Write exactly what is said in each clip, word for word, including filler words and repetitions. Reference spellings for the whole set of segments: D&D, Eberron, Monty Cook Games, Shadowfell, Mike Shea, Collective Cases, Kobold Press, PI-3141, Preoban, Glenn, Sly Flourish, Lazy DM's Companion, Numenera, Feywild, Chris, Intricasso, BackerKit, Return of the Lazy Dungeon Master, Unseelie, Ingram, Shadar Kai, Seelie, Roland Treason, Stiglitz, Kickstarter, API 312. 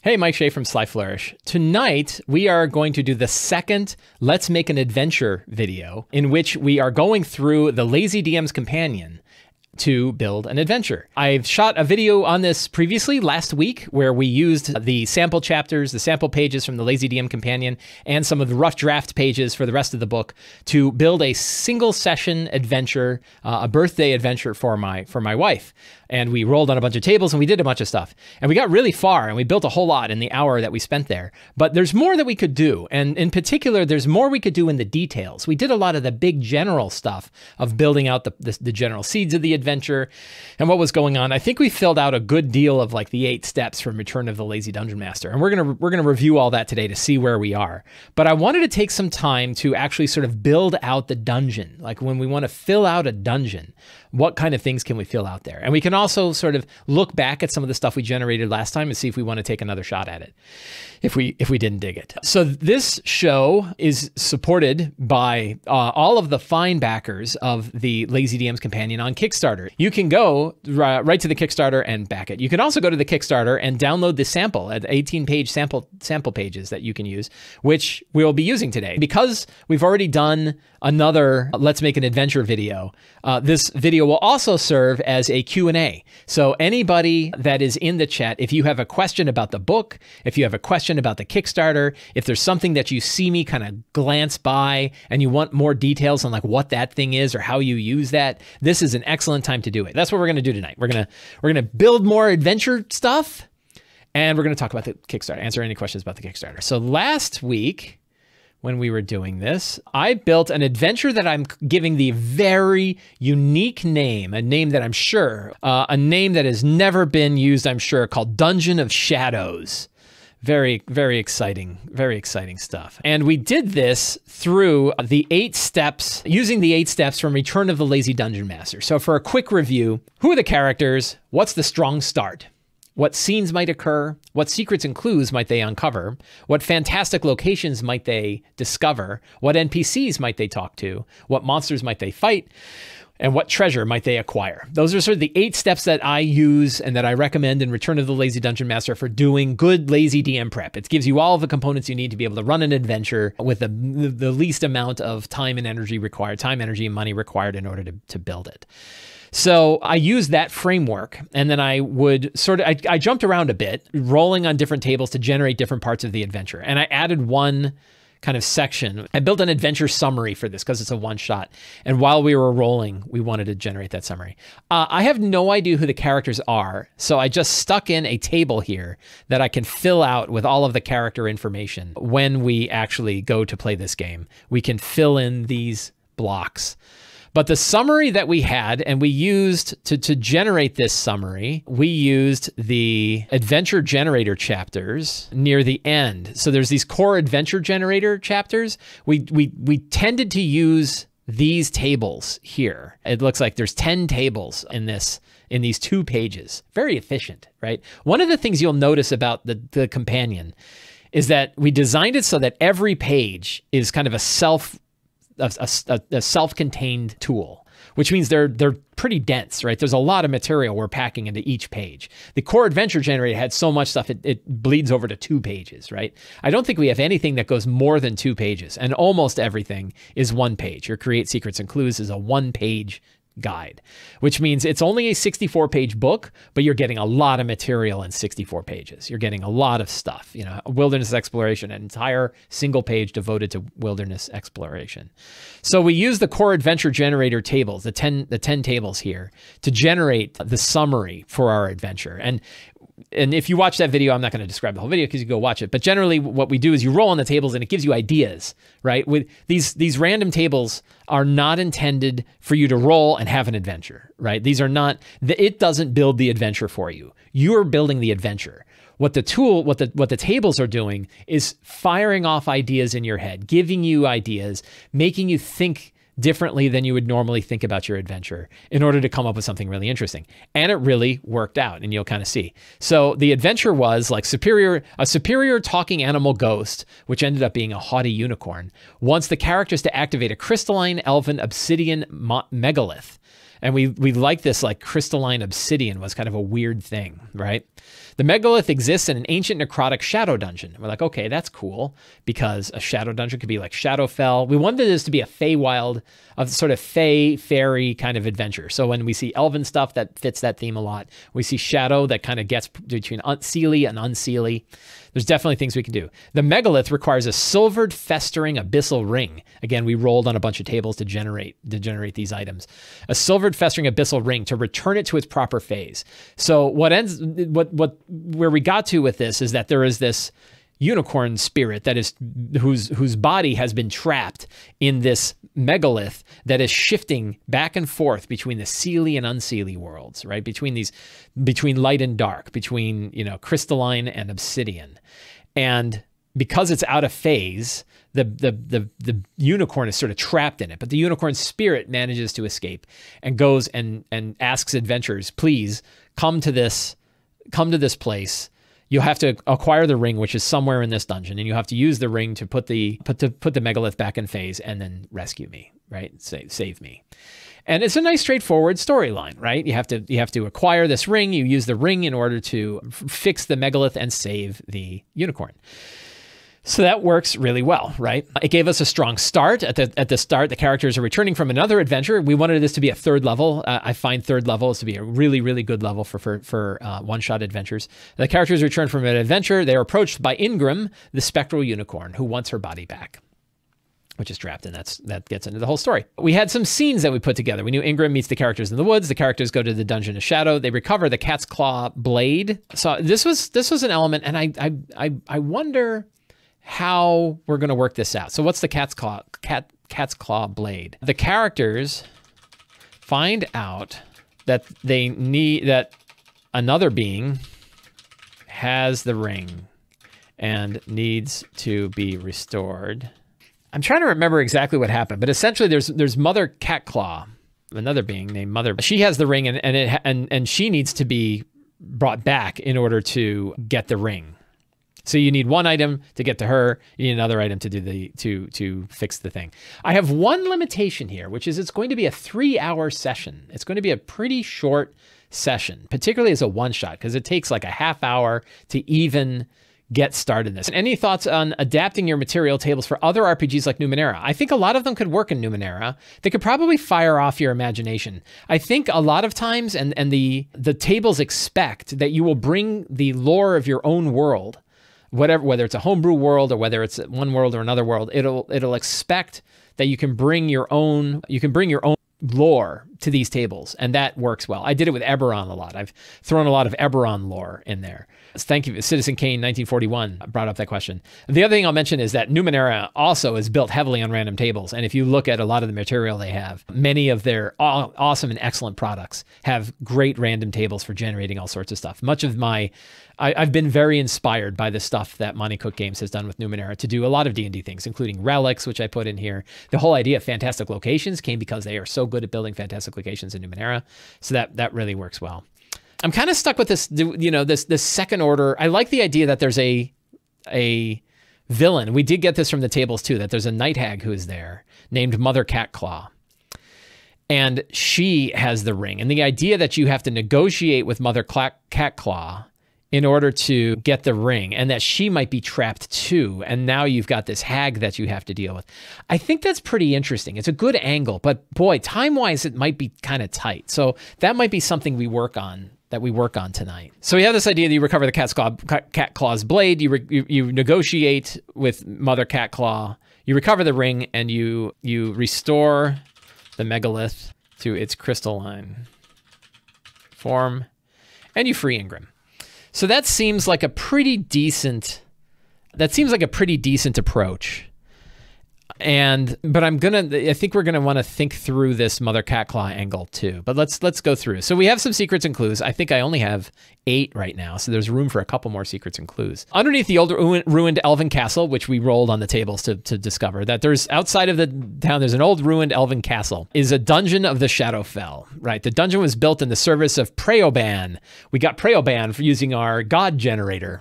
Hey, Mike Shea from Sly Flourish. Tonight, we are going to do the second Let's Make an Adventure video in which we are going through the Lazy D M's Companion to build an adventure. I've shot a video on this previously last week where we used the sample chapters, the sample pages from the Lazy D M Companion, and some of the rough draft pages for the rest of the book to build a single session adventure, uh, a birthday adventure for my, for my wife. And we rolled on a bunch of tables and we did a bunch of stuff. And we got really far and we built a whole lot in the hour that we spent there. But there's more that we could do. And in particular, there's more we could do in the details. We did a lot of the big general stuff of building out the, the, the general seeds of the adventure and what was going on. I think we filled out a good deal of like the eight steps from Return of the Lazy Dungeon Master. And we're going to we're going to review all that today to see where we are. But I wanted to take some time to actually sort of build out the dungeon. Like when we want to fill out a dungeon, what kind of things can we fill out there? And we can also sort of look back at some of the stuff we generated last time and see if we want to take another shot at it, if we if we didn't dig it. So this show is supported by uh, all of the fine backers of the Lazy D M's Companion on Kickstarter. You can go r right to the Kickstarter and back it. You can also go to the Kickstarter and download the sample, at eighteen page sample sample pages that you can use, which we'll be using today. Because we've already done another Let's Make an Adventure video, uh, this video will also serve as a Q and A. So anybody that is in the chat, if you have a question about the book, if you have a question about the Kickstarter, if there's something that you see me kind of glance by and you want more details on like what that thing is or how you use that, this is an excellent time to do it. That's what we're going to do tonight. We're going to we're going to build more adventure stuff and we're going to talk about the Kickstarter, answer any questions about the Kickstarter. So last week, when we were doing this, I built an adventure that I'm giving the very unique name, a name that I'm sure, uh, a name that has never been used, I'm sure, called Dungeon of Shadows. Very, very exciting, very exciting stuff. And we did this through the eight steps, using the eight steps from Return of the Lazy Dungeon Master. So for a quick review, who are the characters? What's the strong start? What scenes might occur? What secrets and clues might they uncover? What fantastic locations might they discover? What N P Cs might they talk to? What monsters might they fight? And what treasure might they acquire? Those are sort of the eight steps that I use and that I recommend in Return of the Lazy Dungeon Master for doing good lazy D M prep. It gives you all of the components you need to be able to run an adventure with the, the least amount of time and energy required, time, energy, and money required in order to, to build it. So I used that framework and then I would sort of, I, I jumped around a bit, rolling on different tables to generate different parts of the adventure. And I added one kind of section. I built an adventure summary for this because it's a one shot. And while we were rolling, we wanted to generate that summary. Uh, I have no idea who the characters are. So I just stuck in a table here that I can fill out with all of the character information. When we actually go to play this game, we can fill in these blocks. But the summary that we had, and we used to, to generate this summary, we used the adventure generator chapters near the end. So there's these core adventure generator chapters. We, we, we tended to use these tables here. It looks like there's ten tables in this, in these two pages. Very efficient, right? One of the things you'll notice about the, the companion is that we designed it so that every page is kind of a self A, a, a self-contained tool, which means they're they're pretty dense, right? There's a lot of material we're packing into each page. The core adventure generator had so much stuff, it, it bleeds over to two pages, right? I don't think we have anything that goes more than two pages, and almost everything is one page. Your Create Secrets and Clues is a one-page guide, which means it's only a sixty-four page book, but you're getting a lot of material in sixty-four pages. You're getting a lot of stuff, you know, wilderness exploration, an entire single page devoted to wilderness exploration. So we use the core adventure generator tables, the ten, the ten tables here to generate the summary for our adventure. And And if you watch that video, I'm not going to describe the whole video because you go watch it. But generally what we do is you roll on the tables and it gives you ideas, right? With these, these random tables are not intended for you to roll and have an adventure, right? These are not, the, it doesn't build the adventure for you. You're building the adventure. What the tool, what the, what the tables are doing is firing off ideas in your head, giving you ideas, making you think differently than you would normally think about your adventure in order to come up with something really interesting. And it really worked out, and you'll kind of see. So the adventure was like superior, a superior talking animal ghost, which ended up being a haughty unicorn, wants the characters to activate a crystalline elven obsidian megalith And we, we like this like crystalline obsidian was kind of a weird thing, right? The megalith exists in an ancient necrotic shadow dungeon. We're like, okay, that's cool, because a shadow dungeon could be like Shadowfell. We wanted this to be a Feywild, of sort of fey, fairy kind of adventure. So when we see elven stuff, that fits that theme a lot. We see shadow, that kind of gets between Unseelie and Unseelie. There's definitely things we can do. The megalith requires a silvered, festering, abyssal ring. Again, we rolled on a bunch of tables to generate, to generate these items. A silvered, festering, abyssal ring to return it to its proper phase. So what ends, what, what, where we got to with this is that there is this unicorn spirit that is, whose, whose body has been trapped in this megalith that is shifting back and forth between the Seelie and Unseelie worlds, right? Between these, between light and dark, between, you know, crystalline and obsidian. And because it's out of phase, the, the, the, the unicorn is sort of trapped in it, but the unicorn spirit manages to escape and goes and, and asks adventurers, please come to this, come to this place. You'll have to acquire the ring, which is somewhere in this dungeon, and you have to use the ring to put the put to put the megalith back in phase, and then rescue me, right? Save save me. And it's a nice, straightforward storyline, right? You have to you have to acquire this ring. You use the ring in order to fix the megalith and save the unicorn. So that works really well, right? It gave us a strong start. At the, at the start, the characters are returning from another adventure. We wanted this to be a third level. Uh, I find third levels to be a really, really good level for, for, for uh, one-shot adventures. The characters return from an adventure. They are approached by Ingram, the spectral unicorn, who wants her body back, which is trapped, and that's, that gets into the whole story. We had some scenes that we put together. We knew Ingram meets the characters in the woods. The characters go to the Dungeon of Shadow. They recover the cat's claw blade. So this was, this was an element, and I, I, I, I wonder how we're going to work this out. So what's the cat's claw, cat, cat's claw blade? The characters find out that they need, that another being has the ring and needs to be restored. I'm trying to remember exactly what happened, but essentially there's, there's Mother Catclaw, another being named Mother. She has the ring, and, and it, and, and she needs to be brought back in order to get the ring. So you need one item to get to her, you need another item to do the to to fix the thing. I have one limitation here, which is it's going to be a three-hour session. It's going to be a pretty short session, particularly as a one-shot, because it takes like a half hour to even get started in this. And any thoughts on adapting your material tables for other R P Gs like Numenera? I think a lot of them could work in Numenera. They could probably fire off your imagination. I think a lot of times, and and the the tables expect that you will bring the lore of your own world. Whatever, whether it's a homebrew world or whether it's one world or another world, it'll it'll expect that you can bring your own you can bring your own lore to these tables, and that works well. I did it with Eberron a lot. I've thrown a lot of Eberron lore in there. Thank you, Citizen Kane nineteen forty-one brought up that question. The other thing I'll mention is that Numenera also is built heavily on random tables, and if you look at a lot of the material they have, many of their aw awesome and excellent products have great random tables for generating all sorts of stuff. Much of my I, I've been very inspired by the stuff that Monty Cook Games has done with Numenera to do a lot of D and D things, including relics, which I put in here. The whole idea of fantastic locations came because they are so good at building fantastic locations in Numenera. So that, that really works well. I'm kind of stuck with this, you know, this, this second order. I like the idea that there's a, a villain. We did get this from the tables too, that there's a night hag who is there named Mother Catclaw. And she has the ring. And the idea that you have to negotiate with Mother Catclaw in order to get the ring, and that she might be trapped too. And now you've got this hag that you have to deal with. I think that's pretty interesting. It's a good angle, but boy, time-wise, it might be kind of tight. So that might be something we work on, that we work on tonight. So we have this idea that you recover the cat's claw, cat claw's blade, you, re, you, you negotiate with Mother Catclaw, you recover the ring, and you, you restore the megalith to its crystalline form, and you free Ingram. So that seems like a pretty decent, that seems like a pretty decent approach. And, but I'm going to, I think we're going to want to think through this Mother Catclaw angle too, but let's, let's go through. So we have some secrets and clues. I think I only have eight right now. So there's room for a couple more secrets and clues. Underneath the old ruined elven castle, which we rolled on the tables to, to discover that there's outside of the town, there's an old ruined elven castle is a dungeon of the Shadowfell, right? The dungeon was built in the service of Preoban. We got Preoban for using our God generator.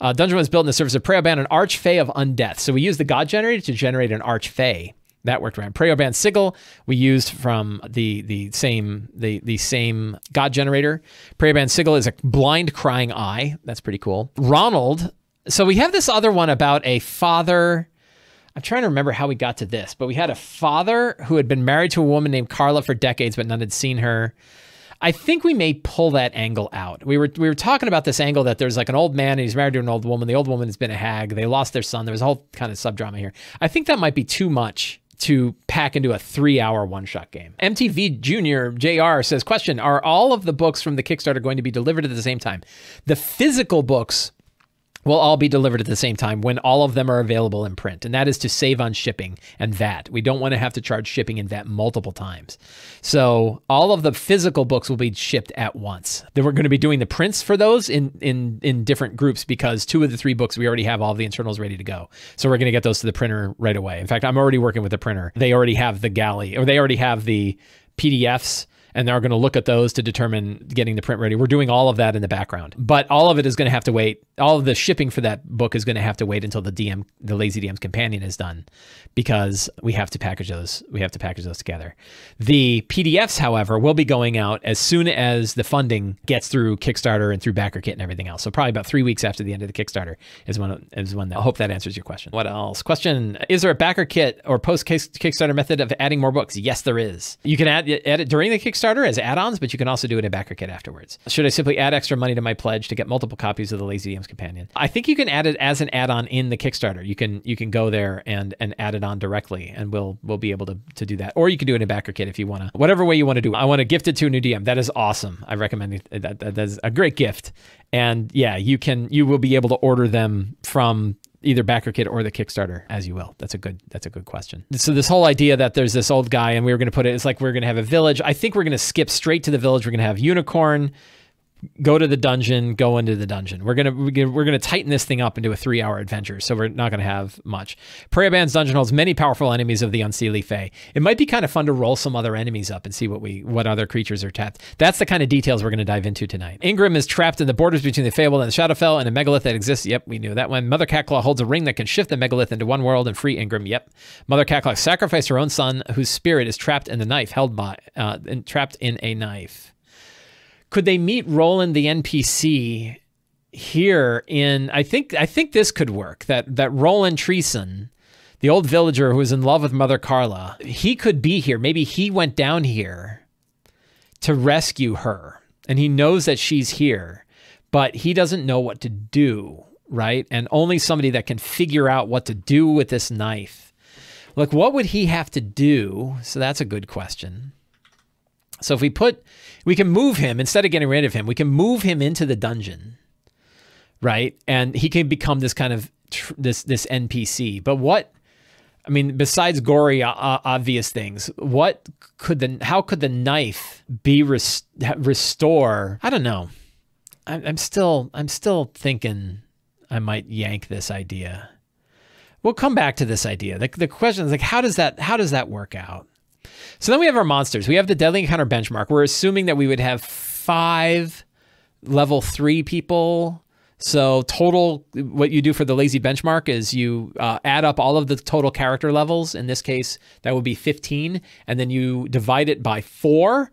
Uh, dungeon was built in the service of Preoban, an archfey of undeath. So we use the God generator to generate an archfey That worked around Preoban sigil. We used from the the same the the same god generator. Preoban sigil is a blind crying eye. That's pretty cool. Ronald. So we have this other one about a father. I'm trying to remember how we got to this, but we had a father who had been married to a woman named Carla for decades, but none had seen her. I think we may pull that angle out. We were we were talking about this angle that there's like an old man and he's married to an old woman. The old woman has been a hag. They lost their son. There was a whole kind of sub-drama here. I think that might be too much to pack into a three-hour one-shot game. M T V Junior J R says, question, are all of the books from the Kickstarter going to be delivered at the same time? The physical books will all be delivered at the same time when all of them are available in print. And that is to save on shipping and V A T. We don't want to have to charge shipping and V A T multiple times. So all of the physical books will be shipped at once. Then we're going to be doing the prints for those in, in, in different groups because two of the three books, we already have all the internals ready to go. So we're going to get those to the printer right away. In fact, I'm already working with the printer. They already have the galley, or they already have the P D Fs, and they're going to look at those to determine getting the print ready. We're doing all of that in the background, but all of it is going to have to wait. All of the shipping for that book is going to have to wait until the D M, the Lazy D M's Companion is done, because we have to package those. We have to package those together. The P D Fs, however, will be going out as soon as the funding gets through Kickstarter and through BackerKit and everything else. So probably about three weeks after the end of the Kickstarter is when, is when that, I hope that answers your question. What else? Question, is there a BackerKit or post-Kickstarter method of adding more books? Yes, there is. You can add, add it during the Kickstarter Starter as add-ons, but you can also do it in BackerKit afterwards. Should I simply add extra money to my pledge to get multiple copies of the Lazy D M's Companion? I think you can add it as an add-on in the Kickstarter. You can you can go there and and add it on directly, and we'll we'll be able to to do that. Or you can do it in BackerKit if you want to. Whatever way you want to do it. I want to gift it to a new D M. That is awesome. I recommend it. That, that, that is a great gift. And yeah, you can you will be able to order them from either BackerKit or the Kickstarter as you will. That's a good, that's a good question. So this whole idea that there's this old guy and we were going to put it, it's like, we're going to have a village. I think we're going to skip straight to the village. We're going to have unicorn, go to the dungeon, go into the dungeon. We're going to, we're going to tighten this thing up into a three hour adventure. So we're not going to have much. Preoban's dungeon holds many powerful enemies of the Unseelie Fae. It might be kind of fun to roll some other enemies up and see what we, what other creatures are tapped. That's the kind of details we're going to dive into tonight. Ingram is trapped in the borders between the Fable and the Shadowfell and a megalith that exists. Yep. We knew that one. Mother Catclaw holds a ring that can shift the megalith into one world and free Ingram. Yep. Mother Catclaw sacrificed her own son whose spirit is trapped in the knife held by, uh, and trapped in a knife. Could they meet Roland the N P C here in, I think I think this could work, that that Roland Treason, the old villager who was in love with Mother Carla, he could be here. Maybe he went down here to rescue her and he knows that she's here, but he doesn't know what to do, right? And only somebody that can figure out what to do with this knife. Like, what would he have to do? So that's a good question. So if we put, we can move him, instead of getting rid of him, we can move him into the dungeon, right? And he can become this kind of, tr this this N P C. But what, I mean, besides gory, uh, obvious things, what could the, how could the knife be rest restore? I don't know. I'm, I'm still, I'm still thinking I might yank this idea. We'll come back to this idea. The, the question is like, how does that, how does that work out? So then we have our monsters. We have the Deadly Encounter benchmark. We're assuming that we would have five level three people. So total, what you do for the Lazy benchmark is you uh, add up all of the total character levels. In this case, that would be fifteen. And then you divide it by four.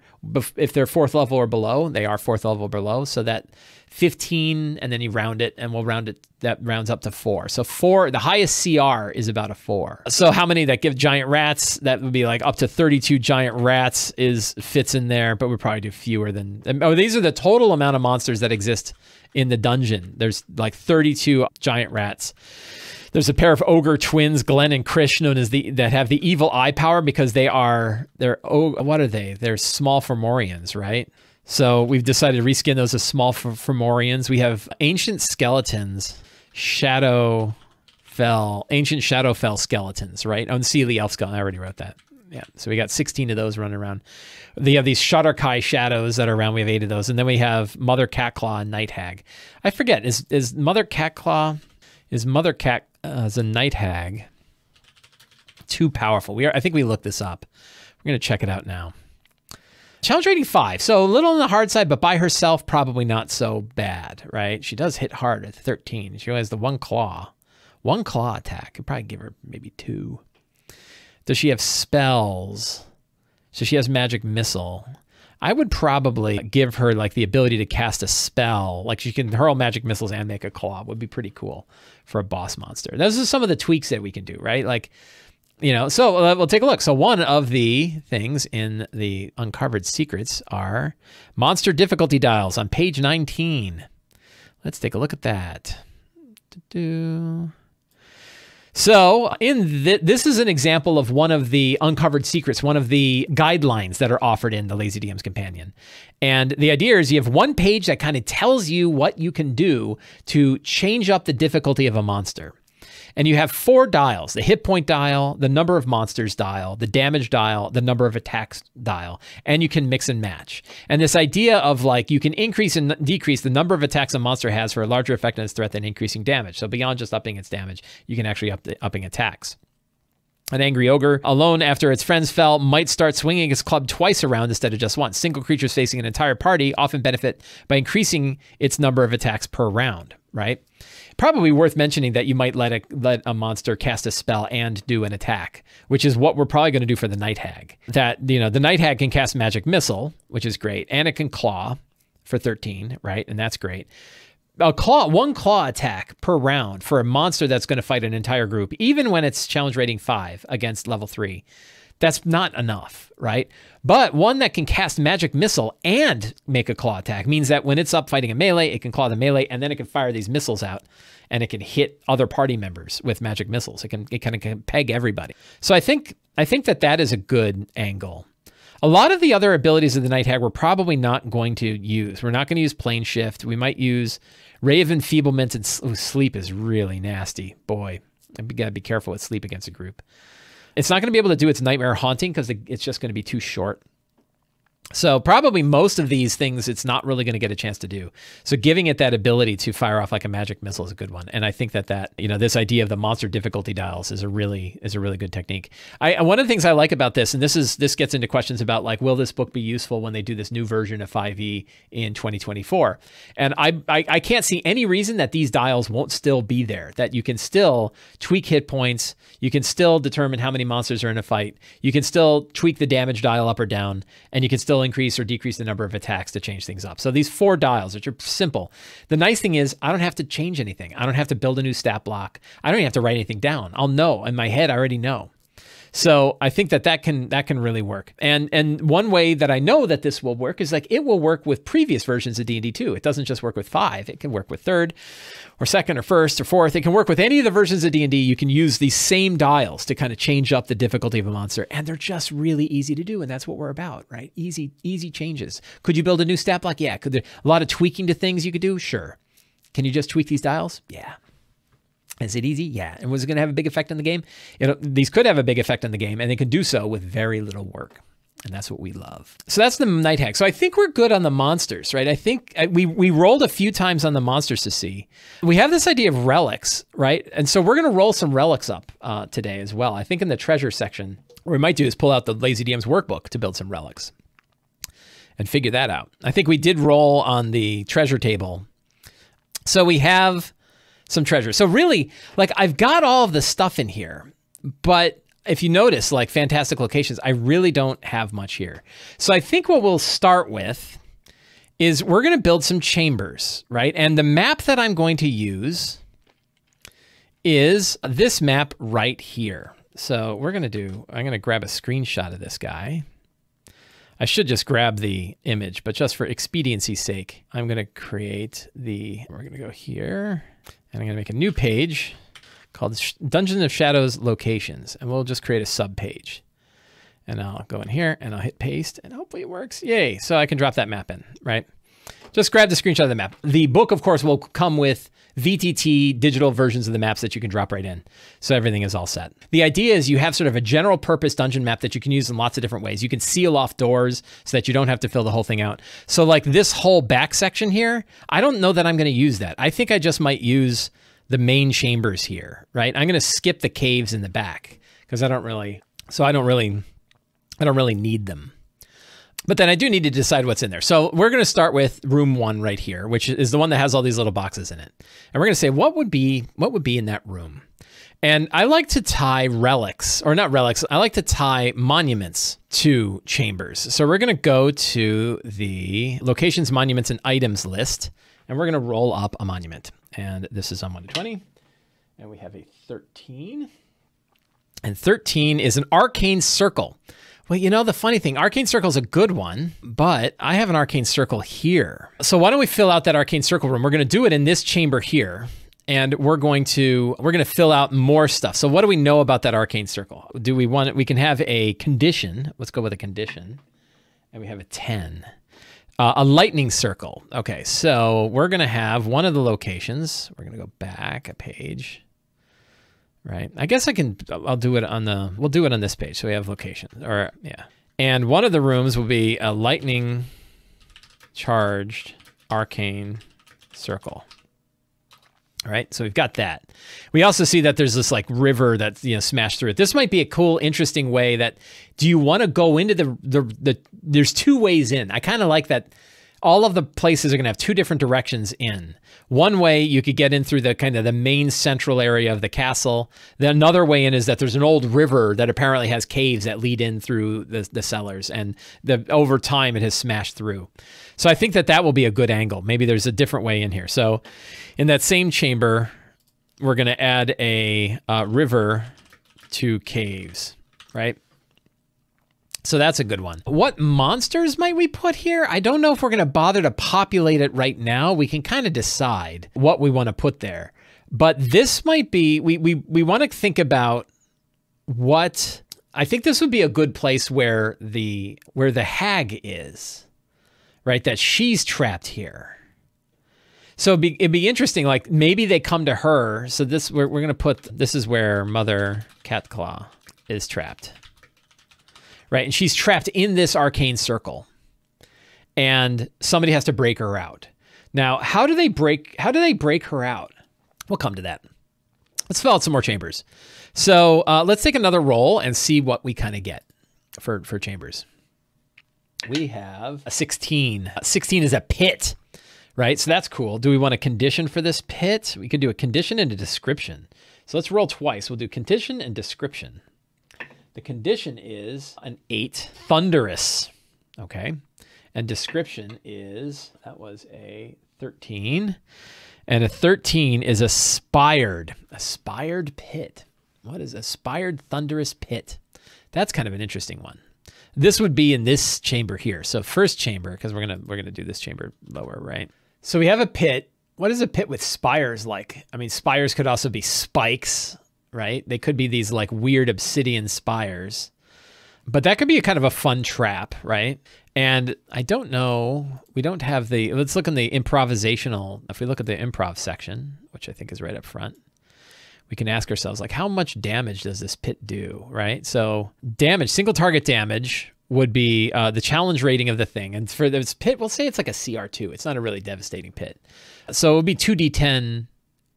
If they're fourth level or below, they are fourth level or below. So that fifteen, and then you round it, and we'll round it, that rounds up to four. So four, the highest C R is about a four. So how many that give giant rats? That would be like up to thirty-two giant rats is fits in there, but we'll probably do fewer than, oh, these are the total amount of monsters that exist in the dungeon. There's like thirty-two giant rats. There's a pair of ogre twins, Glenn and Chris, known as the, that have the evil eye power because they are, they're, oh, what are they? They're small Fomorians, right? So we've decided to reskin those as small Fomorians. We have ancient skeletons, Shadowfell, ancient Shadowfell skeletons, right? Unseelie elf skeleton. I already wrote that. Yeah. So we got sixteen of those running around. They have these Shadar Kai shadows that are around. We have eight of those. And then we have Mother Catclaw and Night Hag. I forget. Is is Mother Catclaw, is Mother Cat uh, is a Night Hag too powerful? We are, I think we looked this up. We're going to check it out now. Challenge rating five, so a little on the hard side, but by herself, probably not so bad, right? She does hit hard at thirteen. She only has the one claw. One claw attack. Could probably give her maybe two. Does she have spells? So she has magic missile. I would probably give her like the ability to cast a spell. Like she can hurl magic missiles and make a claw. It would be pretty cool for a boss monster. Those are some of the tweaks that we can do, right? Like, you know, so uh, we'll take a look. So one of the things in the Uncovered Secrets are monster difficulty dials on page nineteen. Let's take a look at that. Do-do. So in th this is an example of one of the Uncovered Secrets, one of the guidelines that are offered in the Lazy D M's Companion. And the idea is you have one page that kind of tells you what you can do to change up the difficulty of a monster. And you have four dials, the hit point dial, the number of monsters dial, the damage dial, the number of attacks dial, and you can mix and match. And this idea of like, you can increase and decrease the number of attacks a monster has for a larger effect on its threat than increasing damage. So beyond just upping its damage, you can actually up the upping attacks. An angry ogre, alone after its friends fell, might start swinging its club twice around instead of just once. Single creatures facing an entire party often benefit by increasing its number of attacks per round, right? Probably worth mentioning that you might let a, let a monster cast a spell and do an attack, which is what we're probably going to do for the Night Hag. That, you know, the Night Hag can cast Magic Missile, which is great, and it can claw for thirteen, right? And that's great. A claw, one claw attack per round for a monster that's going to fight an entire group, even when it's challenge rating five against level three. That's not enough, right? But one that can cast Magic Missile and make a claw attack means that when it's up fighting a melee, it can claw the melee, and then it can fire these missiles out, and it can hit other party members with Magic Missiles. It can it kind of can peg everybody. So I think I think that that is a good angle. A lot of the other abilities of the Night Hag we're probably not going to use. We're not going to use Plane Shift. We might use Ray of Enfeeblement, and oh, Sleep is really nasty. Boy, I've got to be careful with Sleep against a group. It's not going to be able to do its Nightmare Haunting because it's just going to be too short. So probably most of these things, it's not really going to get a chance to do. So giving it that ability to fire off like a magic missile is a good one. And I think that that, you know, this idea of the monster difficulty dials is a really, is a really good technique. I, one of the things I like about this, and this is, this gets into questions about like, will this book be useful when they do this new version of five E in twenty twenty-four? And I, I, I can't see any reason that these dials won't still be there, that you can still tweak hit points. You can still determine how many monsters are in a fight. You can still tweak the damage dial up or down, and you can still increase or decrease the number of attacks to change things up. So these four dials, which are simple. The nice thing is I don't have to change anything. I don't have to build a new stat block. I don't even have to write anything down. I'll know in my head. I already know. So I think that that can, that can really work. And, and one way that I know that this will work is like, it will work with previous versions of D and D too. It doesn't just work with five. It can work with third or second or first or fourth. It can work with any of the versions of D and D. You can use these same dials to kind of change up the difficulty of a monster. And they're just really easy to do. And that's what we're about, right? Easy, easy changes. Could you build a new stat block? Yeah. Could there a lot of tweaking to things you could do? Sure. Can you just tweak these dials? Yeah. Is it easy? Yeah. And was it going to have a big effect on the game? It'll, these could have a big effect on the game, and they can do so with very little work. And that's what we love. So that's the Night Hag. So I think we're good on the monsters, right? I think we, we rolled a few times on the monsters to see. We have this idea of relics, right? And so we're going to roll some relics up uh, today as well. I think in the treasure section, what we might do is pull out the Lazy D M's workbook to build some relics and figure that out. I think we did roll on the treasure table. So we have some treasure. So really, like, I've got all of the stuff in here, but if you notice, like, fantastic locations, I really don't have much here. So I think what we'll start with is we're going to build some chambers, right? And the map that I'm going to use is this map right here. So we're going to do, I'm going to grab a screenshot of this guy. I should just grab the image, but just for expediency's sake, I'm going to create the, we're going to go here. And I'm going to make a new page called Dungeon of Shadows Locations. And we'll just create a sub page. And I'll go in here and I'll hit paste and hopefully it works. Yay. So I can drop that map in, right? Just grab the screenshot of the map. The book, of course, will come with V T T digital versions of the maps that you can drop right in. So everything is all set. The idea is you have sort of a general purpose dungeon map that you can use in lots of different ways. You can seal off doors so that you don't have to fill the whole thing out. So like this whole back section here, I don't know that I'm going to use that. I think I just might use the main chambers here, right? I'm going to skip the caves in the back because I don't really, so I don't really, I don't really need them. But then I do need to decide what's in there. So we're going to start with room one right here, which is the one that has all these little boxes in it. And we're going to say, what would be, what would be in that room? And I like to tie relics, or not relics, I like to tie monuments to chambers. So we're going to go to the locations, monuments, and items list, and we're going to roll up a monument. And this is on one to twenty, and we have a thirteen. And thirteen is an arcane circle. Well, you know, the funny thing, arcane circle is a good one, but I have an arcane circle here. So why don't we fill out that arcane circle room? We're going to do it in this chamber here, and we're going to we're going to fill out more stuff. So what do we know about that arcane circle? Do we want it? We can have a condition. Let's go with a condition, and we have a ten. Uh, a lightning circle. Okay, so we're going to have one of the locations. We're going to go back a page. Right. I guess I can, I'll do it on the, we'll do it on this page. So we have location, or yeah. And one of the rooms will be a lightning charged arcane circle. All right. So we've got that. We also see that there's this like river that's, you know, smashed through it. This might be a cool, interesting way that, do you want to go into the, the, the, there's two ways in. I kind of like that. All of the places are going to have two different directions in. One way you could get in through the kind of the main central area of the castle. Then another way in is that there's an old river that apparently has caves that lead in through the, the cellars, and the, over time it has smashed through. So I think that that will be a good angle. Maybe there's a different way in here. So in that same chamber, we're going to add a uh, river to caves, right? So that's a good one. What monsters might we put here? I don't know if we're going to bother to populate it right now. We can kind of decide what we want to put there. But this might be, we, we, we want to think about what, I think this would be a good place where the, where the hag is, right? That she's trapped here. So it'd be, it'd be interesting, like maybe they come to her. So this, we're, we're going to put, this is where Mother Catclaw is trapped. Right, and she's trapped in this arcane circle, and somebody has to break her out. Now, how do they break? How do they break her out? We'll come to that. Let's fill out some more chambers. So uh, let's take another roll and see what we kind of get for for chambers. We have a sixteen. sixteen is a pit, right? So that's cool. Do we want a condition for this pit? We could do a condition and a description. So let's roll twice. We'll do condition and description. The condition is an eight, thunderous, okay? And description is, that was a thirteen. And a thirteen is aspired, aspired pit. What is aspired thunderous pit? That's kind of an interesting one. This would be in this chamber here. So first chamber, because we're gonna, we're gonna do this chamber lower, right? So we have a pit. What is a pit with spires like? I mean, spires could also be spikes, right? They could be these like weird obsidian spires, but that could be a kind of a fun trap, right? And I don't know, we don't have the, let's look in the improvisational, if we look at the improv section, which I think is right up front, we can ask ourselves like, how much damage does this pit do, right? So damage, single target damage would be uh, the challenge rating of the thing. And for this pit, we'll say it's like a C R two. It's not a really devastating pit. So it would be two D ten,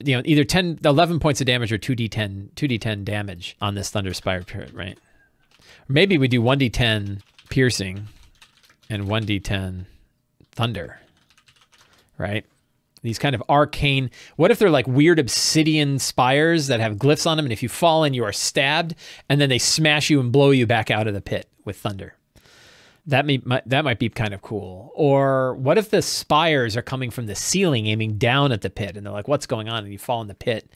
you know, either ten, eleven points of damage or two D ten, two D ten damage on this Thunder Spire turret, right? Or maybe we do one D ten piercing and one D ten thunder, right? These kind of arcane, what if they're like weird obsidian spires that have glyphs on them, and if you fall in, you are stabbed, and then they smash you and blow you back out of the pit with thunder? That may, that might be kind of cool. Or what if the spires are coming from the ceiling aiming down at the pit, and they're like, what's going on? And you fall in the pit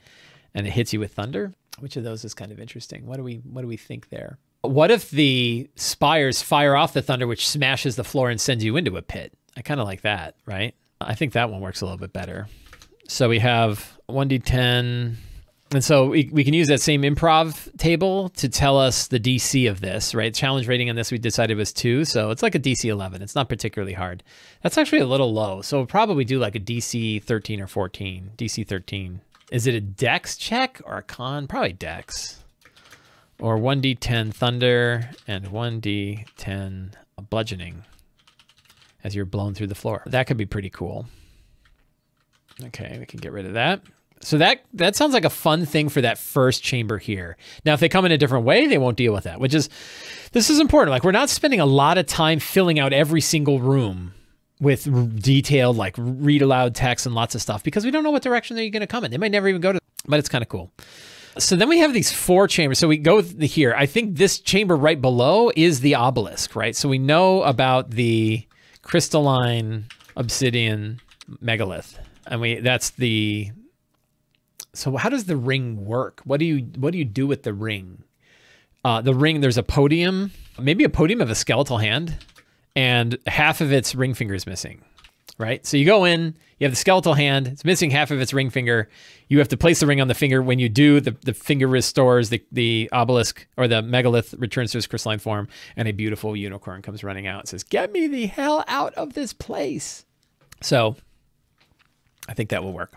and it hits you with thunder. Which of those is kind of interesting? What do we, what do we think there? What if the spires fire off the thunder, which smashes the floor and sends you into a pit? I kind of like that, right? I think that one works a little bit better. So we have one D ten. And so we, we can use that same improv table to tell us the D C of this, right? Challenge rating on this we decided was two, so it's like a D C eleven. It's not particularly hard. That's actually a little low, so we'll probably do like a D C thirteen or fourteen. D C thirteen. Is it a dex check or a con? Probably dex. Or one D ten thunder and one D ten bludgeoning as you're blown through the floor. That could be pretty cool. Okay, we can get rid of that. So that, that sounds like a fun thing for that first chamber here. Now, if they come in a different way, they won't deal with that, which is, this is important. Like, we're not spending a lot of time filling out every single room with detailed, like, read aloud text and lots of stuff, because we don't know what direction they're going to come in. They might never even go to, but it's kind of cool. So then we have these four chambers. So we go here. I think this chamber right below is the obelisk, right? So we know about the crystalline obsidian megalith. And we that's the... So how does the ring work? What do you what do you do with the ring? Uh, the ring, there's a podium, maybe a podium of a skeletal hand, and half of its ring finger is missing, right? So you go in, you have the skeletal hand, it's missing half of its ring finger. You have to place the ring on the finger. When you do, the, the finger restores, the, the obelisk or the megalith returns to its crystalline form, and a beautiful unicorn comes running out and says, "Get me the hell out of this place." So I think that will work.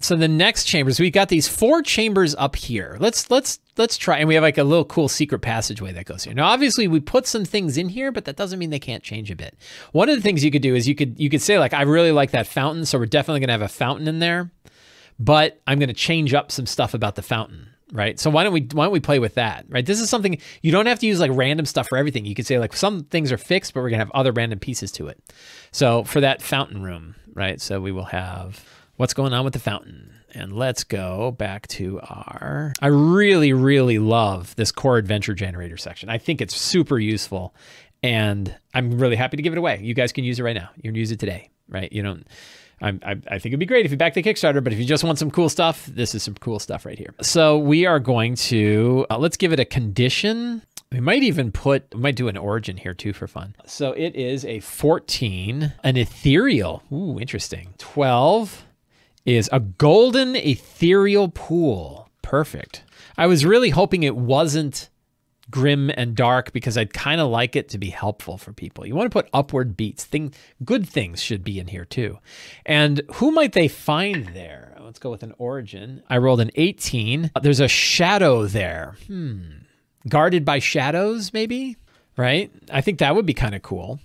So the next chambers, we've got these four chambers up here. Let's let's let's try, and we have like a little cool secret passageway that goes here. Now, obviously, we put some things in here, but that doesn't mean they can't change a bit. One of the things you could do is you could you could say like, I really like that fountain, so we're definitely gonna have a fountain in there, but I'm gonna change up some stuff about the fountain, right? So why don't we why don't we play with that, right? This is something you don't have to use like random stuff for everything. You could say like some things are fixed, but we're gonna have other random pieces to it. So for that fountain room, right? So we will have. What's going on with the fountain? And let's go back to our, I really, really love this core adventure generator section. I think it's super useful and I'm really happy to give it away. You guys can use it right now. You can use it today, right? You don't, I'm, I, I think it'd be great if you back the Kickstarter, but if you just want some cool stuff, this is some cool stuff right here. So we are going to, uh, let's give it a condition. We might even put, we might do an origin here too for fun. So it is a fourteen, an ethereal, ooh, interesting, twelve, is a golden ethereal pool. Perfect. I was really hoping it wasn't grim and dark because I'd kind of like it to be helpful for people. You want to put upward beats. Thing, good things should be in here too. And who might they find there? Let's go with an origin. I rolled an eighteen. There's a shadow there. Hmm. Guarded by shadows maybe, right? I think that would be kind of cool.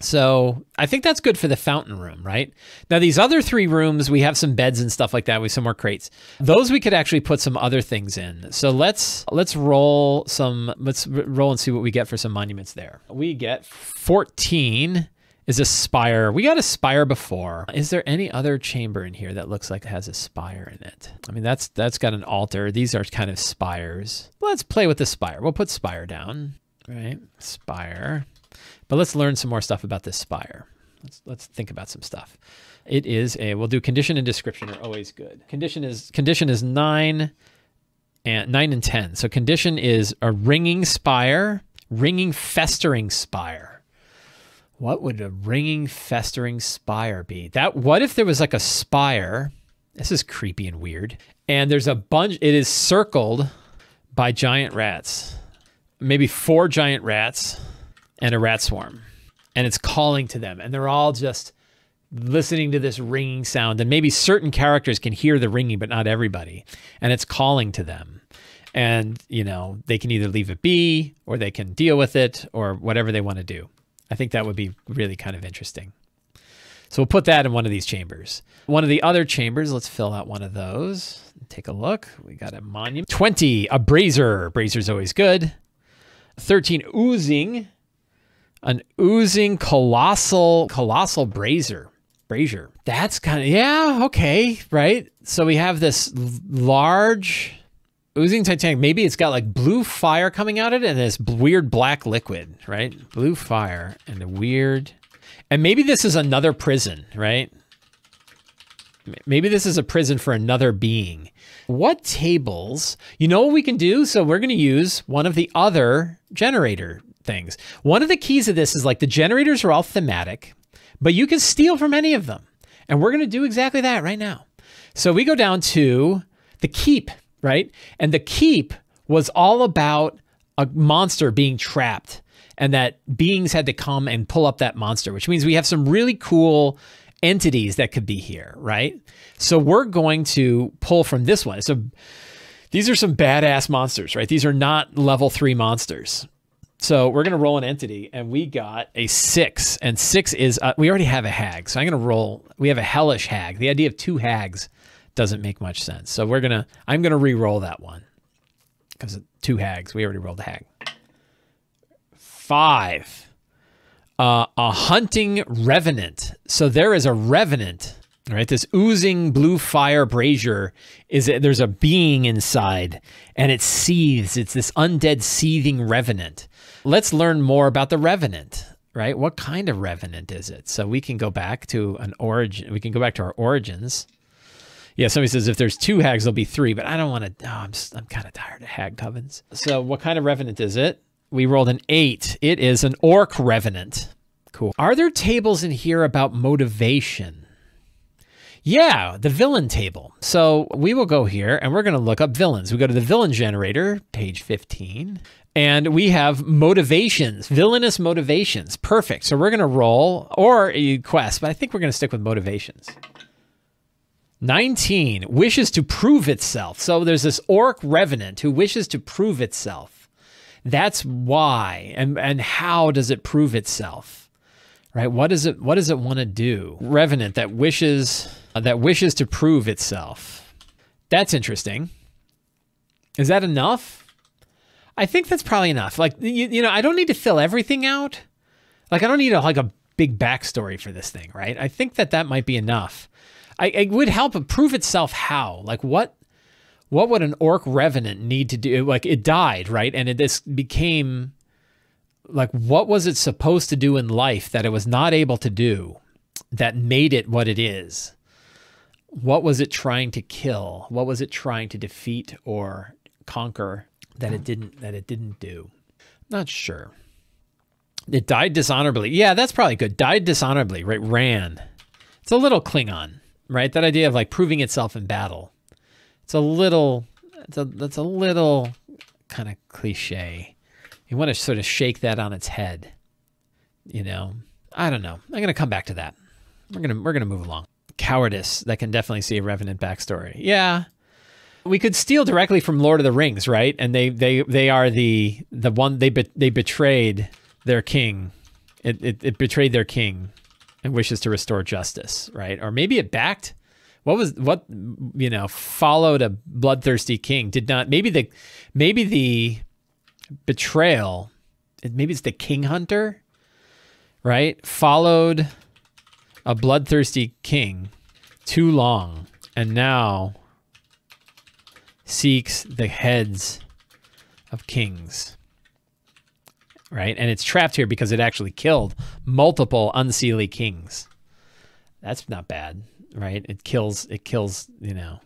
So I think that's good for the fountain room, right? Now, these other three rooms, we have some beds and stuff like that with some more crates. Those we could actually put some other things in. So let's let's roll some, let's roll and see what we get for some monuments there. We get fourteen is a spire. We got a spire before. Is there any other chamber in here that looks like it has a spire in it? I mean, that's that's got an altar. These are kind of spires. Let's play with the spire. We'll put spire down, right? Spire. But let's learn some more stuff about this spire. Let's, let's think about some stuff. It is a, we'll do condition and description are always good. Condition is, condition is nine and nine and ten. So condition is a ringing spire, ringing festering spire. What would a ringing festering spire be? That, what if there was like a spire? This is creepy and weird. And there's a bunch, it is circled by giant rats, maybe four giant rats. And a rat swarm, and it's calling to them, and they're all just listening to this ringing sound, and maybe certain characters can hear the ringing, but not everybody, and it's calling to them, and, you know, they can either leave it be, or they can deal with it, or whatever they want to do. I think that would be really kind of interesting. So we'll put that in one of these chambers. One of the other chambers, let's fill out one of those. Take a look. We got a monument. twenty, a brazier. Brazier's always good. thirteen, oozing. An oozing colossal, colossal brazier, brazier. That's kind of, yeah, okay, right? So we have this large oozing Titanic. Maybe it's got like blue fire coming out of it and this weird black liquid, right? Blue fire and a weird, and maybe this is another prison, right? Maybe this is a prison for another being. What tables, you know what we can do? So we're gonna use one of the other generator things. One of the keys of this is like the generators are all thematic, but you can steal from any of them. And we're going to do exactly that right now. So we go down to the keep, right? And the keep was all about a monster being trapped and that beings had to come and pull up that monster, which means we have some really cool entities that could be here, right? So we're going to pull from this one. So these are some badass monsters, right? These are not level three monsters. So we're going to roll an entity, and we got a six, and six is, uh, we already have a hag, so I'm going to roll, we have a hellish hag. The idea of two hags doesn't make much sense. So we're going to, I'm going to re-roll that one, because two hags, we already rolled a hag. Five, uh, a hunting revenant. So there is a revenant All right, this oozing blue fire brazier is there's a being inside, and it seethes. It's this undead seething revenant. Let's learn more about the revenant, right? What kind of revenant is it? So we can go back to an origin. We can go back to our origins. Yeah, somebody says if there's two hags, there'll be three, but I don't want to. Oh, I'm just, I'm kind of tired of hag covens. So what kind of revenant is it? We rolled an eight. It is an orc revenant. Cool. Are there tables in here about motivation? Yeah, the villain table. So we will go here and we're going to look up villains. We go to the villain generator, page fifteen, and we have motivations, villainous motivations. Perfect. So we're going to roll or quest, but I think we're going to stick with motivations. nineteen, wishes to prove itself. So there's this orc revenant who wishes to prove itself. That's why. And, and how does it prove itself? Right? What does it, what does it want to do? Revenant that wishes, uh, that wishes to prove itself. That's interesting. Is that enough? I think that's probably enough. Like, you, you know, I don't need to fill everything out. Like, I don't need a, like a big backstory for this thing, right? I think that that might be enough. I, it would help prove itself how, like what, what would an orc revenant need to do? Like it died, right? And it just became... like what was it supposed to do in life that it was not able to do that made it what it is? What was it trying to kill? What was it trying to defeat or conquer that it didn't, that it didn't do? Not sure. It died dishonorably. Yeah, that's probably good. Died dishonorably, right? Ran. It's a little Klingon, right? That idea of like proving itself in battle. It's a little, it's a, that's a little kind of cliche. You want to sort of shake that on its head, you know? I don't know. I'm going to come back to that. We're going to, we're going to move along. Cowardice. That can definitely see a revenant backstory. Yeah. We could steal directly from Lord of the Rings, right? And they, they, they are the, the one they, be, they betrayed their king. It, it, it betrayed their king and wishes to restore justice, right? Or maybe it backed. What was, what, you know, followed a bloodthirsty king did not, maybe the, maybe the, betrayal, maybe it's the king hunter, right? Followed a bloodthirsty king too long and now seeks the heads of kings, right? And it's trapped here because it actually killed multiple Unseelie kings. That's not bad, right? It kills, it kills, you know.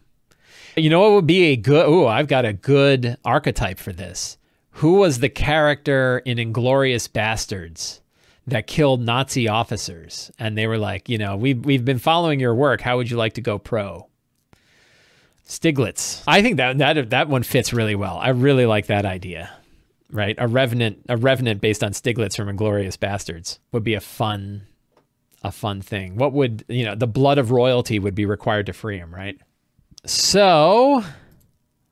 You know what would be a good, oh, I've got a good archetype for this. Who was the character in Inglourious Basterds that killed Nazi officers? And they were like, you know, we've, we've been following your work. How would you like to go pro? Stiglitz. I think that, that, that one fits really well. I really like that idea, right? A revenant, a revenant based on Stiglitz from Inglourious Basterds would be a fun, a fun thing. What would, you know, the blood of royalty would be required to free him, right? So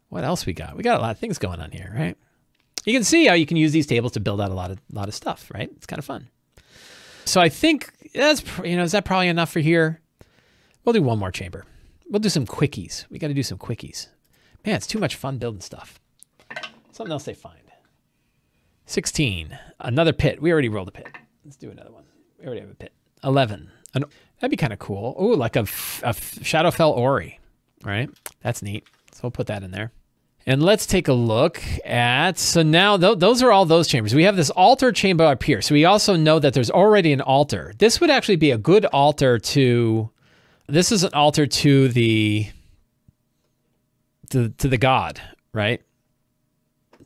what else we got? We got a lot of things going on here, right? You can see how you can use these tables to build out a lot of lot of stuff, right? It's kind of fun. So I think that's, you know, is that probably enough for here? We'll do one more chamber. We'll do some quickies. We got to do some quickies. Man, it's too much fun building stuff. Something else they find. sixteen, another pit. We already rolled a pit. Let's do another one. We already have a pit. eleven, an, that'd be kind of cool. Ooh, like a, a Shadowfell Ori, right? That's neat. So we'll put that in there. And let's take a look at, so now th those are all those chambers. We have this altar chamber up here. So we also know that there's already an altar. This would actually be a good altar to, this is an altar to the, to, to the god, right?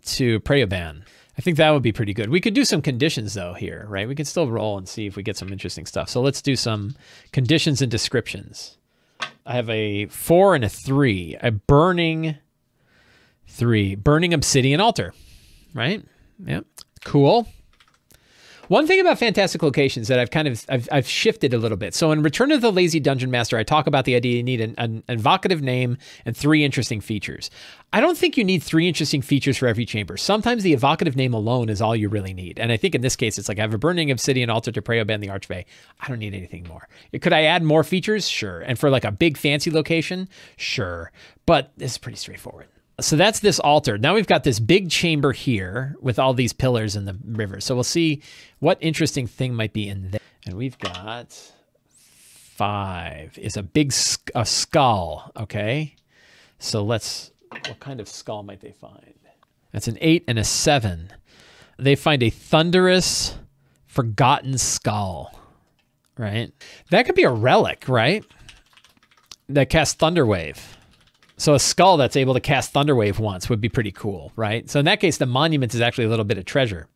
To Preoban. I think that would be pretty good. We could do some conditions though here, right? We can still roll and see if we get some interesting stuff. So let's do some conditions and descriptions. I have a four and a three, a burning, Three, burning obsidian altar, right? Yeah, cool. One thing about fantastic locations that I've kind of, I've, I've shifted a little bit. So in Return of the Lazy Dungeon Master, I talk about the idea you need an, an evocative name and three interesting features. I don't think you need three interesting features for every chamber. Sometimes the evocative name alone is all you really need. And I think in this case, it's like I have a burning obsidian altar to Preoban the Archfey. I don't need anything more. Could I add more features? Sure. And for like a big fancy location? Sure. But this is pretty straightforward. So that's this altar. Now we've got this big chamber here with all these pillars in the river. So we'll see what interesting thing might be in there. And we've got five is a big sc a skull. Okay, so let's. What kind of skull might they find? That's an eight and a seven. They find a thunderous, forgotten skull. Right, that could be a relic, right? That casts Thunderwave. So a skull that's able to cast Thunderwave once would be pretty cool, right? So in that case, the monument is actually a little bit of treasure.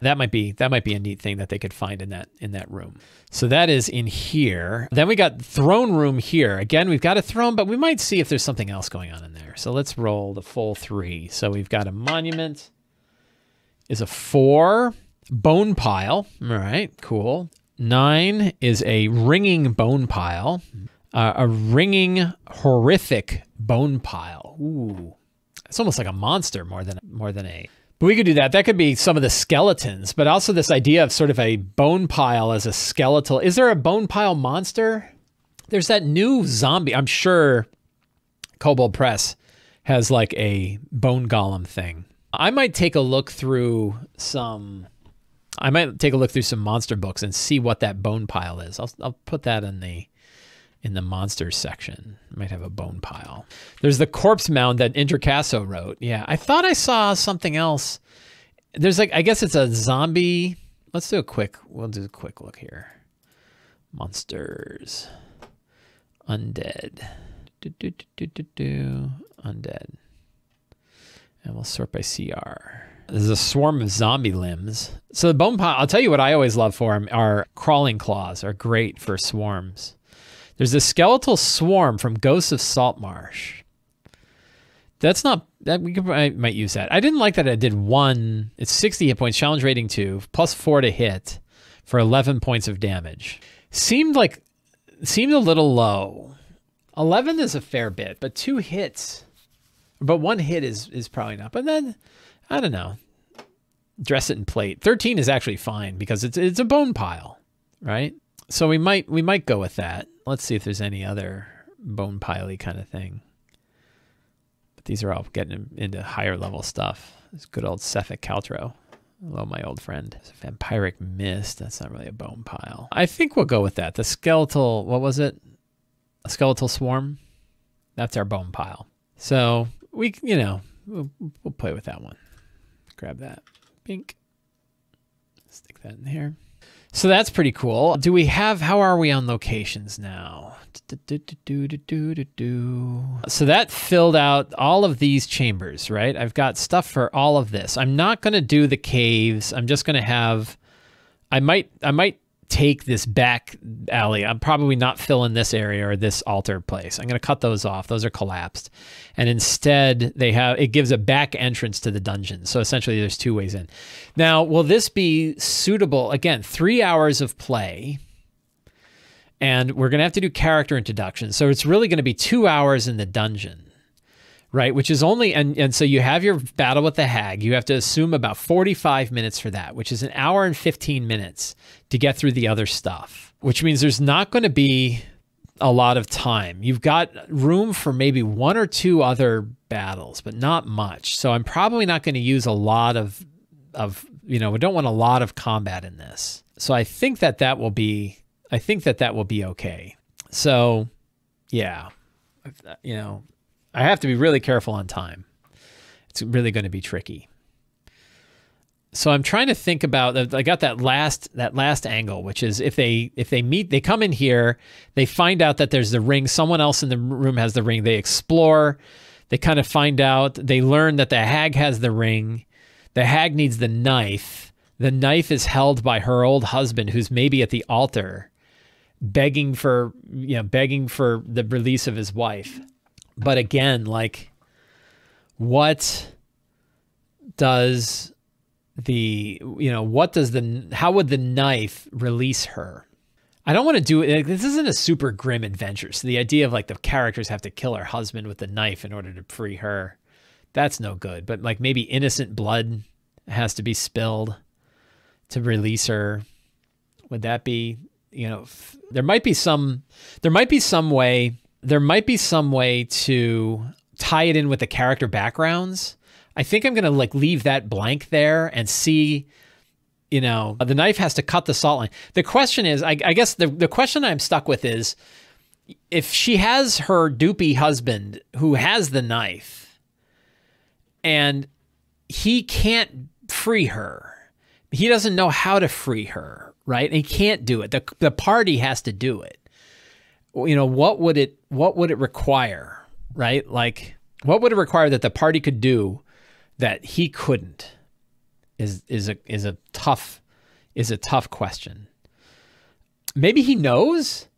That might be that might be a neat thing that they could find in that in that room. So that is in here. Then we got throne room here. Again, we've got a throne, but we might see if there's something else going on in there. So let's roll the full three. So we've got a monument is a four, bone pile. All right, cool. Nine is a ringing bone pile. Uh, a ringing, horrific bone pile. Ooh, it's almost like a monster more than more than a. But we could do that. That could be some of the skeletons, but also this idea of sort of a bone pile as a skeletal. Is there a bone pile monster? There's that new zombie. I'm sure Kobold Press has like a bone golem thing. I might take a look through some. I might take a look through some monster books and see what that bone pile is. I'll I'll put that in the. in the monsters section. Might have a bone pile. There's the corpse mound that Intricasso wrote. Yeah, I thought I saw something else. There's like, I guess it's a zombie. Let's do a quick, we'll do a quick look here. Monsters. Undead. Do, do, do, do, do, do. Undead. And we'll sort by C R. There's a swarm of zombie limbs. So the bone pile, I'll tell you what I always love for them, are crawling claws are great for swarms. There's a skeletal swarm from Ghosts of Saltmarsh. That's not, that we could, I might use that. I didn't like that I did one, it's sixty hit points, challenge rating two, plus four to hit for eleven points of damage. Seemed like, seemed a little low. eleven is a fair bit, but two hits, but one hit is, is probably not. But then, I don't know, dress it in plate. thirteen is actually fine because it's, it's a bone pile, right? So we might, we might go with that. Let's see if there's any other bone piley kind of thing. But these are all getting into higher level stuff. This good old Sefik Caltro. Hello, my old friend. It's a vampiric mist. That's not really a bone pile. I think we'll go with that. The skeletal, what was it? A skeletal swarm? That's our bone pile. So we, you know, we'll, we'll play with that one. Grab that. Pink. Stick that in here. So that's pretty cool. Do we have, how are we on locations now? Do, do, do, do, do, do, do. So that filled out all of these chambers, right? I've got stuff for all of this. I'm not going to do the caves. I'm just going to have, I might, I might take this back alley. I'm probably not filling this area or this altar place. I'm going to cut those off. Those are collapsed. And instead they have, it gives a back entrance to the dungeon. So essentially there's two ways in. Now, will this be suitable? Again, three hours of play and we're going to have to do character introduction. So it's really going to be two hours in the dungeon. Right, which is only, and, and so you have your battle with the hag. You have to assume about forty-five minutes for that, which is an hour and fifteen minutes to get through the other stuff, which means there's not going to be a lot of time. You've got room for maybe one or two other battles, but not much. So I'm probably not going to use a lot of, of, you know, we don't want a lot of combat in this. So I think that that will be, I think that that will be okay. So yeah, you know, I have to be really careful on time. It's really going to be tricky. So I'm trying to think about, I got that last, that last angle, which is if they, if they meet, they come in here, they find out that there's the ring, someone else in the room has the ring. They explore, they kind of find out, they learn that the hag has the ring. The hag needs the knife. The knife is held by her old husband, who's maybe at the altar begging for, you know, begging for the release of his wife. But again, like, what does the, you know, what does the, how would the knife release her? I don't want to do it. This isn't a super grim adventure. So the idea of like the characters have to kill her husband with the knife in order to free her, that's no good. But like maybe innocent blood has to be spilled to release her. Would that be, you know, there might be some, there might be some way There might be some way to tie it in with the character backgrounds. I think I'm going to like leave that blank there and see you know, the knife has to cut the salt line. The question is, I, I guess the, the question I'm stuck with is, if she has her doopy husband who has the knife and he can't free her, he doesn't know how to free her, right? And he can't do it. The, the party has to do it. You know, what would it, what would it require, right? Like, what would it require that the party could do that he couldn't? Is is a is a tough is a tough question. Maybe he knows.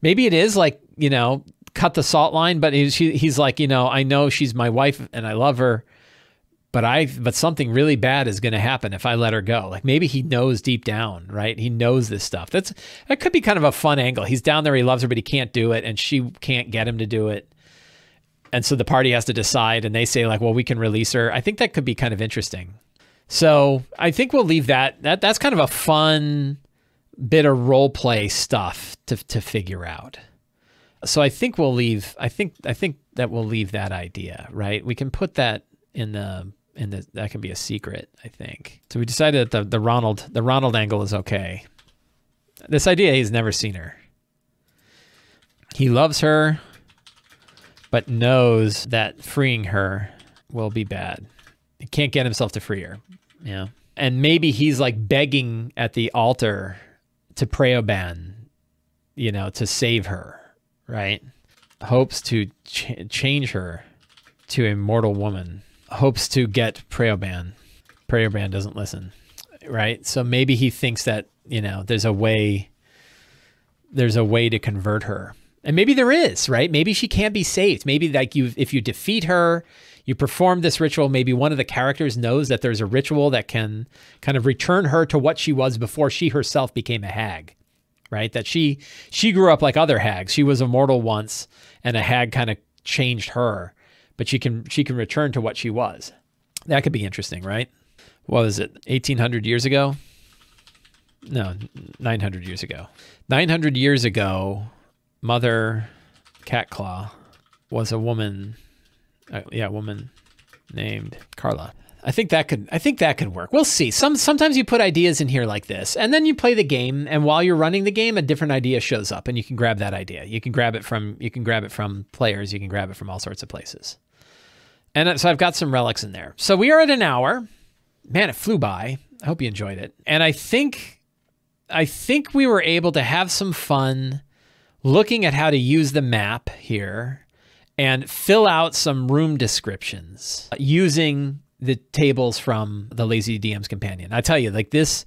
Maybe it is like, you know, cut the salt line. But he, she, he's like, you know, I know she's my wife and I love her, but I but something really bad is going to happen if I let her go. Like maybe he knows deep down, right? He knows this stuff. That's that could be kind of a fun angle. He's down there, he loves her, but he can't do it, and she can't get him to do it. And so the party has to decide, and they say like, well, we can release her. I think that could be kind of interesting. So I think we'll leave that. That that's kind of a fun bit of role play stuff to to figure out. So I think we'll leave. I think I think that we'll leave that idea, right? We can put that in the in the that can be a secret, I think. So we decided that the the Ronald the Ronald angle is okay. This idea, he's never seen her. He loves her, but knows that freeing her will be bad. He can't get himself to free her. Yeah. And maybe he's like begging at the altar to Preoban, you know, to save her, right? Hopes to ch change her to a mortal woman. Hopes to get Preoban. Preoban doesn't listen, right? So maybe he thinks that, you know, there's a way, there's a way to convert her. And maybe there is, right? Maybe she can be saved. Maybe like you, if you defeat her, you perform this ritual, maybe one of the characters knows that there's a ritual that can kind of return her to what she was before she herself became a hag, right? That she she grew up like other hags. She was a mortal once, and a hag kind of changed her, but she can she can return to what she was. That could be interesting, right? What was it, eighteen hundred years ago? No, nine hundred years ago. nine hundred years ago, Mother Catclaw was a woman... Uh, yeah, a woman named Carla. I think that could I think that could work. We'll see. Some sometimes you put ideas in here like this, and then you play the game, and while you're running the game, a different idea shows up, and you can grab that idea. You can grab it from you can grab it from players, you can grab it from all sorts of places. And so I've got some relics in there. So we are at an hour. Man, it flew by. I hope you enjoyed it. And I think I think we were able to have some fun looking at how to use the map here, and fill out some room descriptions using the tables from the Lazy D M's Companion. I tell you, like this,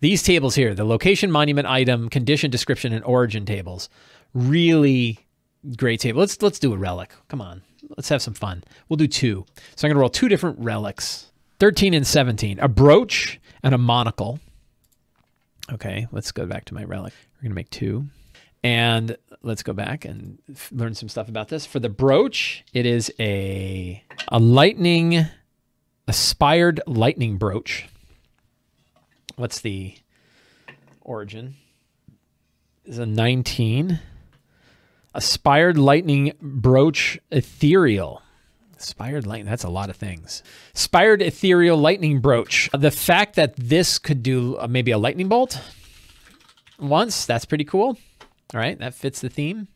these tables here, the location, monument, item, condition, description, and origin tables, really great table. Let's, let's do a relic. Come on. Let's have some fun. We'll do two. So I'm going to roll two different relics, thirteen and seventeen, a brooch and a monocle. Okay. Let's go back to my relic. We're going to make two. And let's go back and learn some stuff about this. For the brooch, it is a a lightning, aspired lightning brooch. What's the origin? It's a nineteen. Aspired lightning brooch ethereal. Aspired lightning, that's a lot of things. Aspired ethereal lightning brooch. The fact that this could do maybe a lightning bolt once, that's pretty cool. All right, that fits the theme.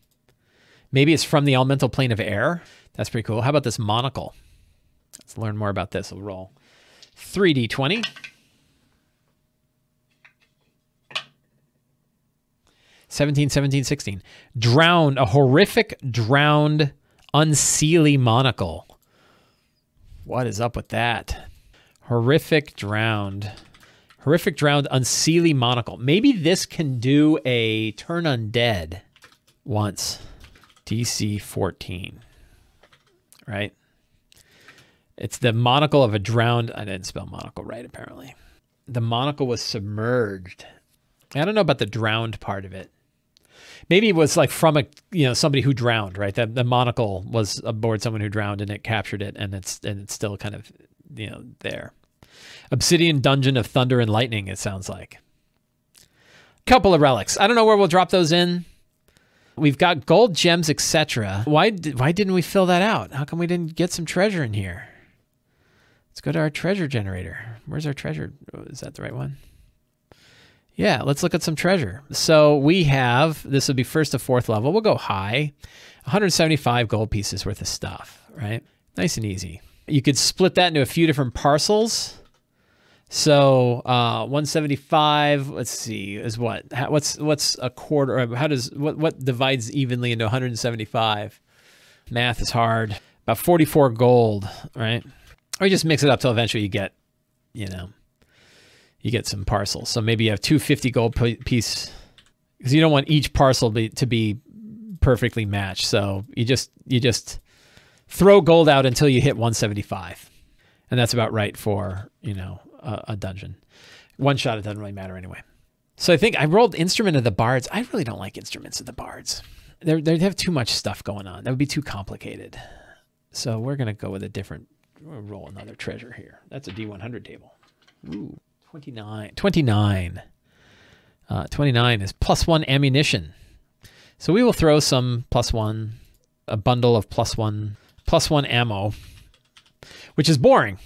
Maybe it's from the elemental plane of air. That's pretty cool. How about this monocle? Let's learn more about this. We'll roll three d twenty. seventeen, seventeen, sixteen. Drowned, a horrific drowned Unseelie monocle. What is up with that? Horrific drowned. Horrific drowned Unseelie monocle. Maybe this can do a turn undead once. D C fourteen, right? It's the monocle of a drowned... I didn't spell monocle right, apparently. The monocle was submerged. I don't know about the drowned part of it. Maybe it was like from a, you know, somebody who drowned, right? The, the monocle was aboard someone who drowned and it captured it, and it's and it's still kind of, you know, there. Obsidian Dungeon of Thunder and Lightning, it sounds like. Couple of relics. I don't know where we'll drop those in. We've got gold, gems, et cetera. Why why didn't we fill that out? How come we didn't get some treasure in here? Let's go to our treasure generator. Where's our treasure? Oh, is that the right one? Yeah, let's look at some treasure. So we have, this would be first to fourth level. We'll go high. one hundred seventy-five gold pieces worth of stuff, right? Nice and easy. You could split that into a few different parcels. So uh, one seventy-five, let's see, is what? How, what's what's a quarter? How does what, what divides evenly into one hundred seventy-five? Math is hard. About forty-four gold, right? Or you just mix it up till eventually you get, you know, you get some parcels. So maybe you have two hundred fifty gold piece, because you don't want each parcel be, to be perfectly matched. So you just you just throw gold out until you hit one seventy-five, and that's about right for, you know, a, a dungeon. One shot, it doesn't really matter anyway. So I think I rolled Instrument of the Bards. I really don't like Instruments of the Bards. They're, they have too much stuff going on. That would be too complicated. So we're gonna go with a different. We'll roll another treasure here. That's a D one hundred table. Ooh. twenty-nine, twenty-nine, uh, twenty-nine is plus one ammunition. So we will throw some plus one, a bundle of plus one, plus one ammo, which is boring,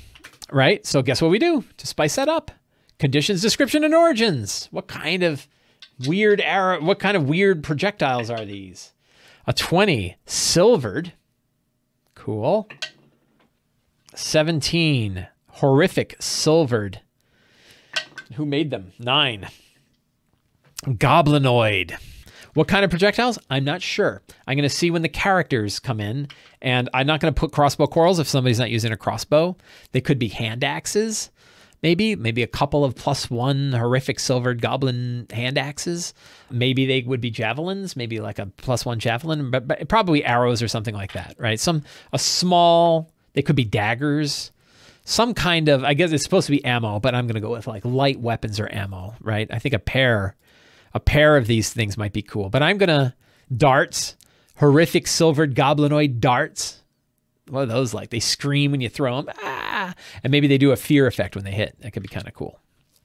right? So guess what we do to spice that up? Conditions, description, and origins. What kind of weird arrow, what kind of weird projectiles are these? A twenty silvered, cool. seventeen horrific silvered. Who made them? Nine. Goblinoid. What kind of projectiles? I'm not sure. I'm going to see when the characters come in, and I'm not going to put crossbow quarrels if somebody's not using a crossbow. They could be hand axes, maybe. Maybe a couple of plus one horrific silvered goblin hand axes. Maybe they would be javelins, maybe like a plus one javelin, but, but probably arrows or something like that, right? Some, a small, they could be daggers. Some kind of, I guess it's supposed to be ammo, but I'm going to go with like light weapons or ammo, right? I think a pair, a pair of these things might be cool, but I'm going to darts, horrific silvered goblinoid darts. What are those like? They scream when you throw them. Ah! And maybe they do a fear effect when they hit. That could be kind of cool,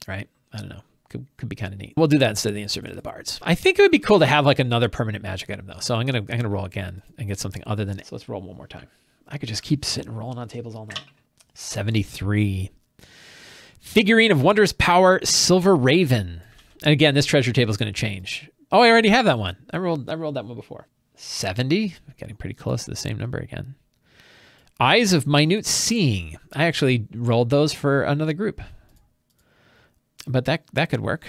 right? I don't know. Could, could be kind of neat. We'll do that instead of the Instrument of the Bards. I think it would be cool to have like another permanent magic item though. So I'm going to, I'm going to roll again and get something other than it. So let's roll one more time. I could just keep sitting rolling on tables all night. seventy-three. Figurine of Wondrous Power, Silver Raven. And again, this treasure table is going to change. Oh, I already have that one. I rolled I rolled that one before. seventy. Getting pretty close to the same number again. Eyes of Minute Seeing. I actually rolled those for another group. But that that could work.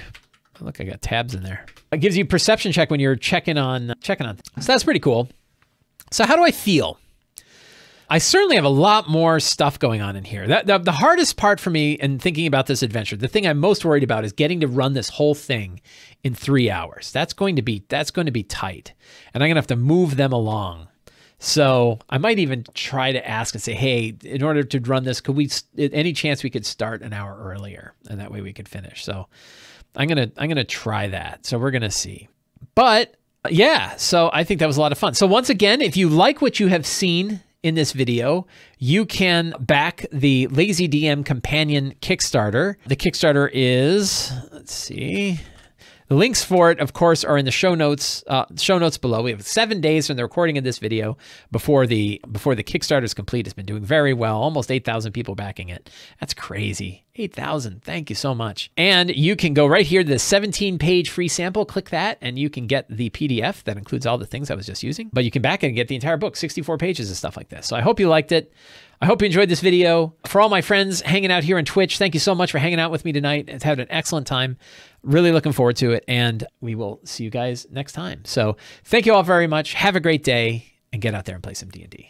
Look, I got tabs in there. It gives you perception check when you're checking on checking on. So that's pretty cool. So how do I feel? I certainly have a lot more stuff going on in here. That, the, the hardest part for me in thinking about this adventure, the thing I'm most worried about is getting to run this whole thing in three hours. That's going to be, that's going to be tight. And I'm going to have to move them along. So I might even try to ask and say, hey, in order to run this, could we, any chance we could start an hour earlier? And that way we could finish. So I'm going to, I'm going to try that. So we're going to see. But yeah, so I think that was a lot of fun. So once again, if you like what you have seen in this video, you can back the Lazy D M Companion Kickstarter. The Kickstarter is, let's see, the links for it, of course, are in the show notes. Uh, show notes below. We have seven days from the recording of this video before the before the Kickstarter is complete. It's been doing very well. Almost eight thousand people backing it. That's crazy. Eight thousand. Thank you so much. And you can go right here to the seventeen page free sample. Click that, and you can get the P D F that includes all the things I was just using. But you can back it and get the entire book, sixty-four pages of stuff like this. So I hope you liked it. I hope you enjoyed this video. For all my friends hanging out here on Twitch, thank you so much for hanging out with me tonight. It's had an excellent time. Really looking forward to it, and we will see you guys next time. So thank you all very much. Have a great day, and get out there and play some D and D.